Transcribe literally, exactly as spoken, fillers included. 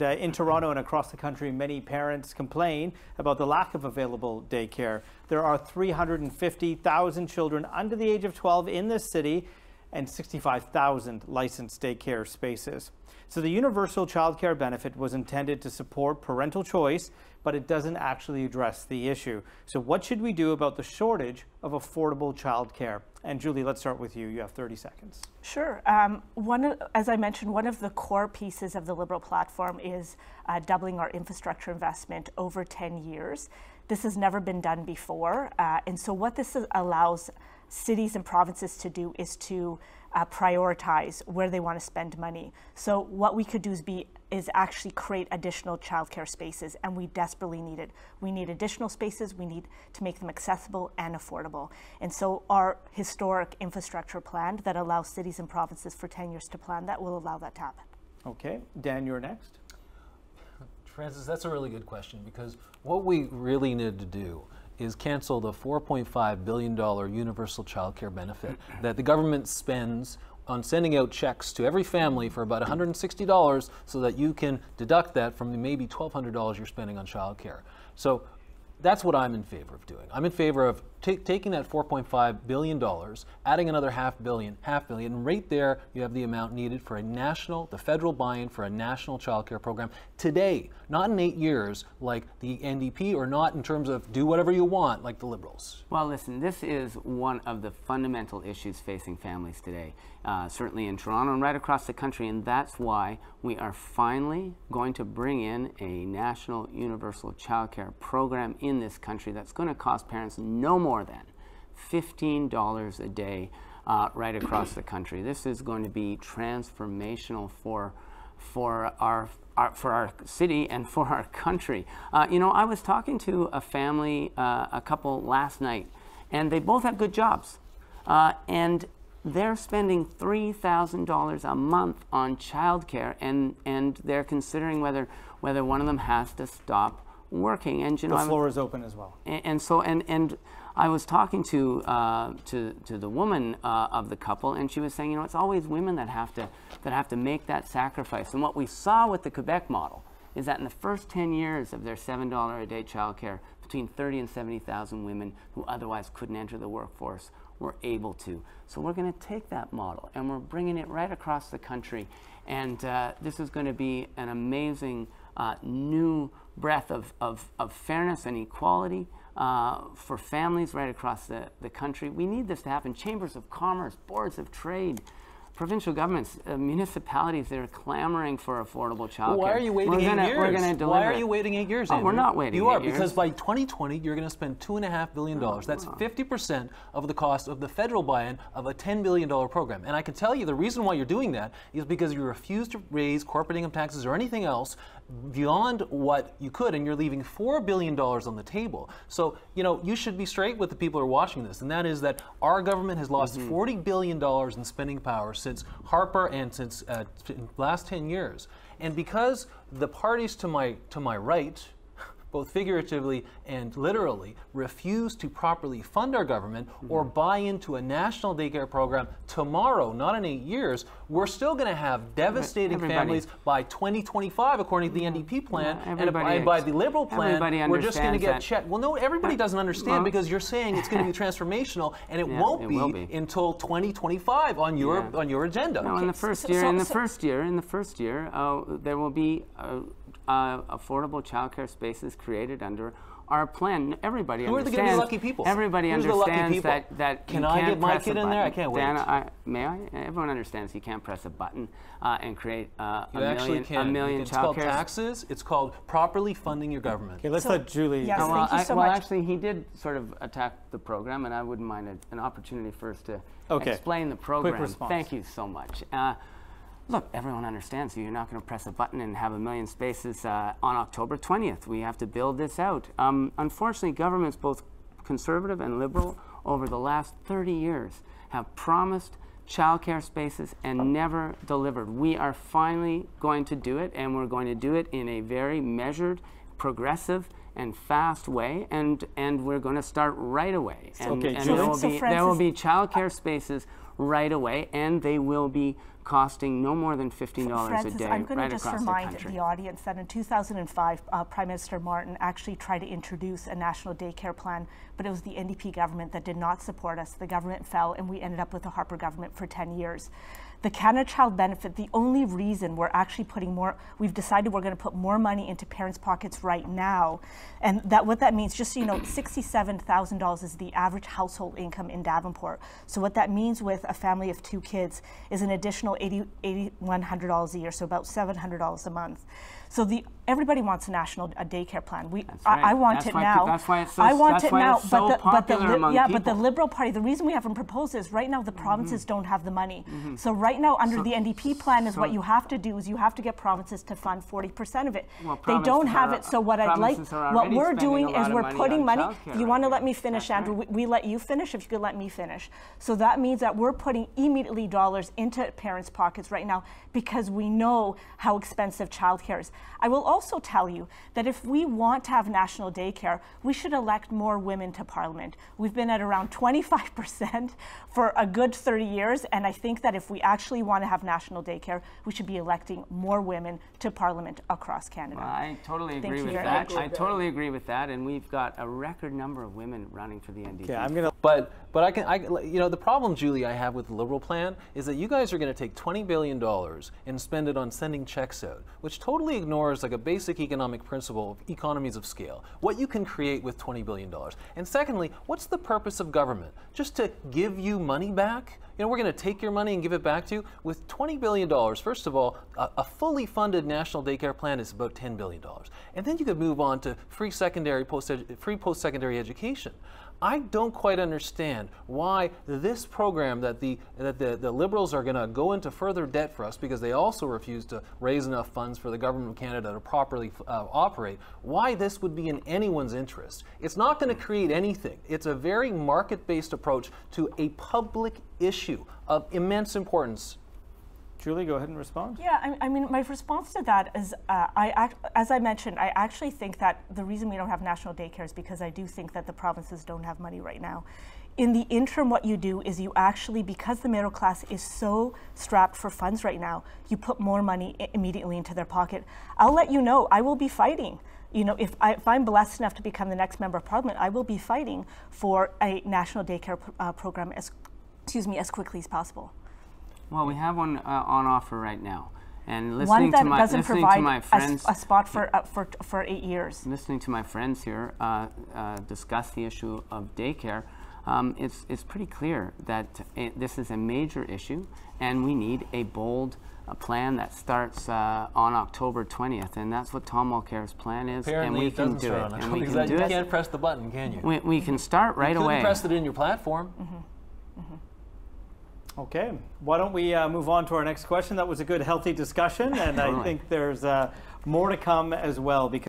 And uh, in Toronto and across the country, many parents complain about the lack of available daycare. There are three hundred fifty thousand children under the age of twelve in this city and sixty-five thousand licensed daycare spaces. So the universal child care benefit was intended to support parental choice, but it doesn't actually address the issue. So what should we do about the shortage of affordable child care? And Julie, let's start with you. You have thirty seconds. Sure. Um, one, as I mentioned, one of the core pieces of the Liberal platform is uh, doubling our infrastructure investment over ten years. This has never been done before. Uh, and so what this is, allows cities and provinces to do is to uh, prioritize where they want to spend money. So what we could do is be is actually create additional childcare spaces, and we desperately need it. We need additional spaces. We need to make them accessible and affordable. And so our historic infrastructure plan that allows cities and provinces for ten years to plan, that will allow that to happen. Okay, Dan, you're next. Francis, that's a really good question, because what we really need to do is cancel the four point five billion dollar universal child care benefit that the government spends on sending out checks to every family for about one hundred sixty dollars, so that you can deduct that from the maybe twelve hundred dollars you're spending on child care. So that's what I'm in favor of doing. I'm in favor of taking that four point five billion dollars, adding another half billion, half billion, and right there you have the amount needed for a national, the federal buy-in for a national childcare program today, not in eight years like the N D P, or not in terms of do whatever you want like the Liberals. Well, listen, this is one of the fundamental issues facing families today, uh, certainly in Toronto and right across the country, and that's why we are finally going to bring in a national universal childcare program in this country that's going to cost parents no more than fifteen dollars a day uh, right across the country. This is going to be transformational for for our, our for our city and for our country. Uh, you know, I was talking to a family, uh, a couple last night, and they both have good jobs, uh, and they're spending three thousand dollars a month on childcare, and and they're considering whether whether one of them has to stop working. And you know, the floor was, is open as well. And, and so, and and I was talking to uh, to to the woman uh, of the couple, and she was saying, you know, it's always women that have to that have to make that sacrifice. And what we saw with the Quebec model is that in the first ten years of their seven dollars a day childcare, between thirty and seventy thousand women who otherwise couldn't enter the workforce were able to. So we're going to take that model, and we're bringing it right across the country. And uh, this is going to be an amazing uh, new breath of, of, of fairness and equality uh, for families right across the, the country. We need this to happen. Chambers of commerce, boards of trade, provincial governments, uh, municipalities that are clamoring for affordable childcare. Well, why are you waiting we're eight gonna, years? We're gonna deliver why are you waiting eight years, Andrew? Oh, we're not waiting You eight are, years. Because by twenty twenty, you're going to spend two point five billion dollars. Oh, that's fifty percent of the cost of the federal buy-in of a ten billion dollar program. And I can tell you the reason why you're doing that is because you refuse to raise corporate income taxes or anything else beyond what you could, and you're leaving four billion dollars on the table. So, you know, you should be straight with the people who are watching this, and that is that our government has lost mm-hmm. forty billion dollars in spending power since Harper and since uh, last ten years. And because the parties to my to my right, both figuratively and literally, refuse to properly fund our government mm-hmm. or buy into a national daycare program tomorrow, not in eight years, we're still going to have devastating everybody. families by twenty twenty-five, according to the N D P plan, yeah, and by, by the Liberal plan, we're just going to get checked. Well, no, everybody doesn't understand well, because you're saying it's going to be transformational, and it yeah, won't it be, be until twenty twenty-five on your yeah. on your agenda. No, okay. in the first so, year, so, in the so, first year, in the first year, uh, there will be. Uh, Uh, affordable childcare spaces created under our plan. Everybody Who understands. Who are the good lucky people? Everybody Who's understands that that Can you can't I get my kid in there? I can't wait. Dan, I, may I? Everyone understands you can't press a button uh, and create uh, a, million, a million it's childcare. It's called taxes. It's called properly funding your government. Okay, let's so, let Julie. Yes, no, well, thank you so I, well, much. actually, he did sort of attack the program, and I wouldn't mind a, an opportunity first to okay. explain the program. Quick response. Thank you so much. Uh, Look, everyone understands you. You're not going to press a button and have a million spaces uh, on October twentieth. We have to build this out. Um, unfortunately, governments, both conservative and liberal, over the last thirty years have promised childcare spaces and never delivered. We are finally going to do it, and we're going to do it in a very measured, progressive, and fast way, and, and we're going to start right away. And, okay, and there, will be, so Francis, there will be childcare spaces right away, and they will be costing no more than fifteen dollars Francis, a day I'm going right to just across remind the, the audience that in two thousand five, uh, Prime Minister Martin actually tried to introduce a national daycare plan, but it was the N D P government that did not support us. The government fell, and we ended up with the Harper government for ten years. The Canada Child Benefit, the only reason we're actually putting more, we've decided we're going to put more money into parents' pockets right now. And that what that means, just so you know, sixty-seven thousand dollars is the average household income in Davenport. So what that means with a family of two kids is an additional eighty-one hundred dollars a year, so about seven hundred dollars a month. So the everybody wants a national a daycare plan. We, that's right. I, I want that's it now. That's why it's so I want it now. So but the, but the yeah, people. but the Liberal Party. The reason we haven't proposed is right now the provinces mm-hmm. don't have the money. Mm-hmm. So right now under so, the N D P plan is so what you have to do is you have to get provinces to fund forty percent of it. Well, they don't have are, it. So what I'd like, what we're doing is we're putting money. If you right want to let me finish, that's Andrew, right. we, we let you finish. If you could let me finish. So that means that we're putting immediately dollars into parents' pockets right now because we know how expensive childcare is. I will also also tell you that if we want to have national daycare, we should elect more women to Parliament. We've been at around twenty-five percent for a good thirty years, and I think that if we actually want to have national daycare, we should be electing more women to Parliament across Canada. Well, I totally agree with that. I totally agree with that, and we've got a record number of women running for the N D P. Yeah, I'm gonna. But but I can. I, you know, the problem, Julie, I have with the Liberal plan is that you guys are going to take twenty billion dollars and spend it on sending checks out, which totally ignores like a basic economic principle of economies of scale, what you can create with twenty billion dollars. And secondly, what's the purpose of government? Just to give you money back? You know, we're going to take your money and give it back to you? With twenty billion dollars, first of all, a, a fully funded national daycare plan is about ten billion dollars. And then you could move on to free secondary, post free post-secondary education. I don't quite understand why this program that the that the, the Liberals are going to go into further debt for us because they also refuse to raise enough funds for the government of Canada to properly uh, operate, why this would be in anyone's interest. It's not going to create anything. It's a very market-based approach to a public issue of immense importance. Julie, go ahead and respond. Yeah, I, I mean, my response to that is, uh, I act, as I mentioned, I actually think that the reason we don't have national daycare is because I do think that the provinces don't have money right now. In the interim, what you do is you actually, because the middle class is so strapped for funds right now, you put more money immediately into their pocket. I'll let you know, I will be fighting. You know, if, I, if I'm blessed enough to become the next Member of Parliament, I will be fighting for a national daycare pr uh, program as, excuse me, as quickly as possible. Well, we have one uh, on offer right now, and listening one that to my doesn't listening to my friends a, a spot for uh, for for eight years. Listening to my friends here uh, uh, discuss the issue of daycare, um, it's it's pretty clear that it, this is a major issue, and we need a bold uh, plan that starts uh, on October twentieth, and that's what Tom Mulcair's plan is. Apparently, and we can do it. And we can do it. You can't press the button, can you? We, we can start right you away. You couldn't press it in your platform. Mm-hmm. Mm-hmm. Okay, why don't we uh, move on to our next question? That was a good, healthy discussion, and I think there's uh, more to come as well because